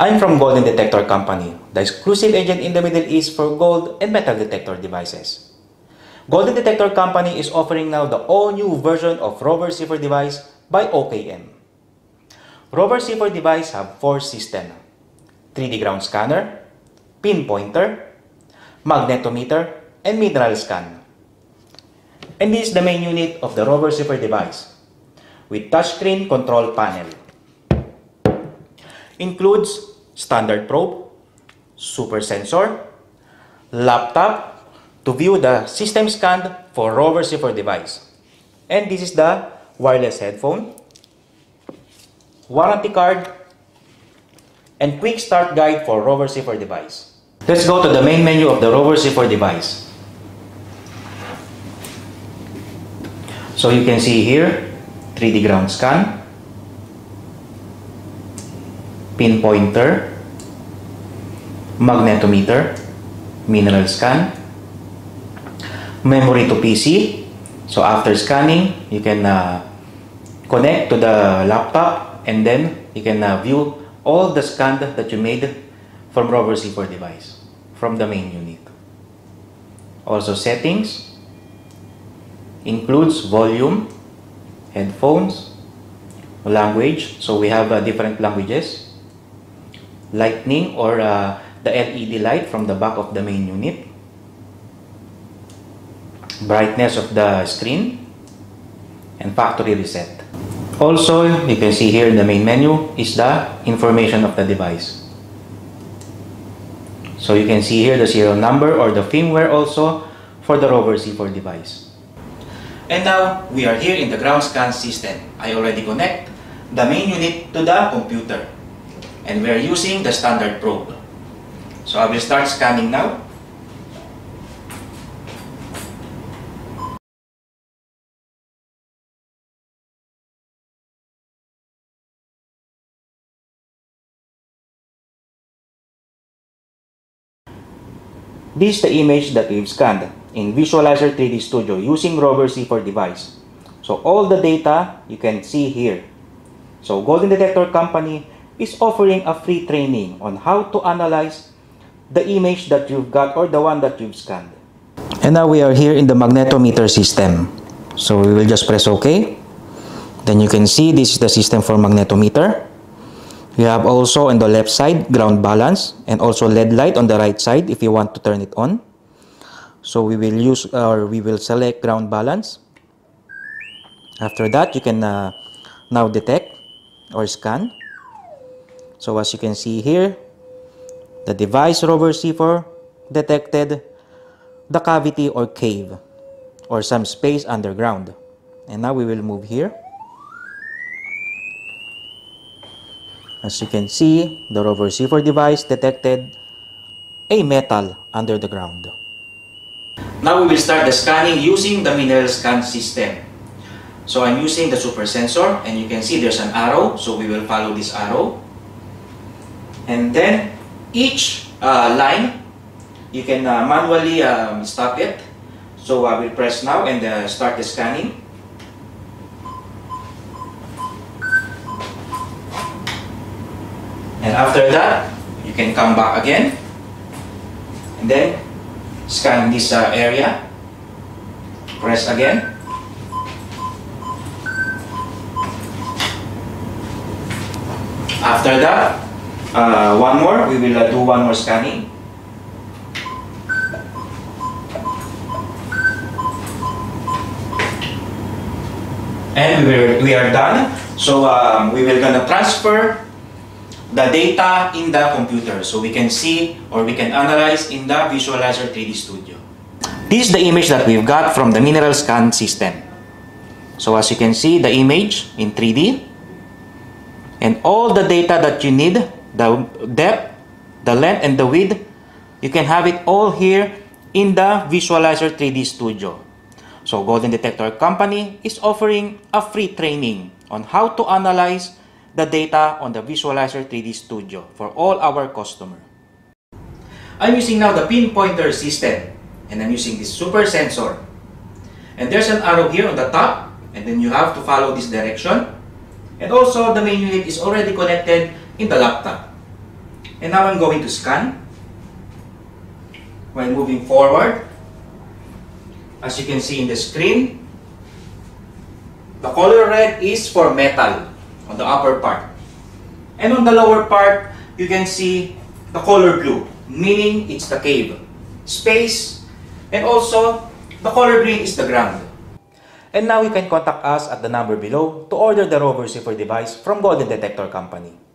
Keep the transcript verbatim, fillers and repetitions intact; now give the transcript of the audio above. I'm from Golden Detector Company, the exclusive agent in the Middle East for gold and metal detector devices. Golden Detector Company is offering now the all-new version of Rover C four device by O K M. Rover C four device have four systems: three D ground scanner, pin pointer, magnetometer, and mineral scan. And this is the main unit of the Rover C four device with touchscreen control panel. Includes standard probe, super sensor, laptop, to view the system scan for Rover C four device. And this is the wireless headphone, warranty card, and quick start guide for Rover C four device. Let's go to the main menu of the Rover C four device. So you can see here, three D ground scan, pin pointer, magnetometer, mineral scan, memory to P C. So after scanning, you can uh, connect to the laptop, and then you can uh, view all the scans that you made from Rover C four device from the main unit. Also settings includes volume, headphones, language. So we have uh, different languages, lightning or uh, the L E D light from the back of the main unit, brightness of the screen, and factory reset. Also, you can see here in the main menu is the information of the device. So you can see here the serial number or the firmware also for the Rover C four device. And now we are here in the ground scan system. I already connect the main unit to the computer, and we are using the standard probe. So I will start scanning now. This is the image that we've scanned in Visualizer three D Studio using Rover C four device. So all the data you can see here. So Golden Detector Company is offering a free training on how to analyze the image that you've got or the one that you've scanned. And now we are here in the magnetometer system. So we will just press OK. Then you can see this is the system for magnetometer. You have also on the left side ground balance, and also L E D light on the right side if you want to turn it on. So we will use or we will select ground balance. After that, you can uh, now detect or scan. So as you can see here, the device Rover C four detected the cavity or cave or some space underground. And now we will move here. As you can see, the Rover C four device detected a metal under the ground. Now we will start the scanning using the mineral scan system. So I'm using the super sensor, and you can see there's an arrow, so we will follow this arrow. And then each uh, line, you can uh, manually um, stop it. So I will press now and uh, start the scanning. And after that, you can come back again and then scan this uh, area. Press again. After that, uh, one more. We will uh, do one more scanning. And we, will, we are done. So um, we will gonna transfer the data in the computer, so we can see or we can analyze in the Visualizer three D Studio. This is the image that we've got from the mineral scan system. So as you can see, the image in three D and all the data that you need, the depth, the length, and the width, you can have it all here in the Visualizer three D Studio. So Golden Detector Company is offering a free training on how to analyze the data on the Visualizer three D Studio for all our customers. I'm using now the pin pointer system, and I'm using this super sensor. And there's an arrow here on the top, and then you have to follow this direction. And also the main unit is already connected in the laptop. And now I'm going to scan. While moving forward, as you can see in the screen, the color red is for metal on the upper part. And on the lower part, you can see the color blue, meaning it's the cave, space, and also the color green is the ground. And now you can contact us at the number below to order the Rover C four device from Golden Detector Company.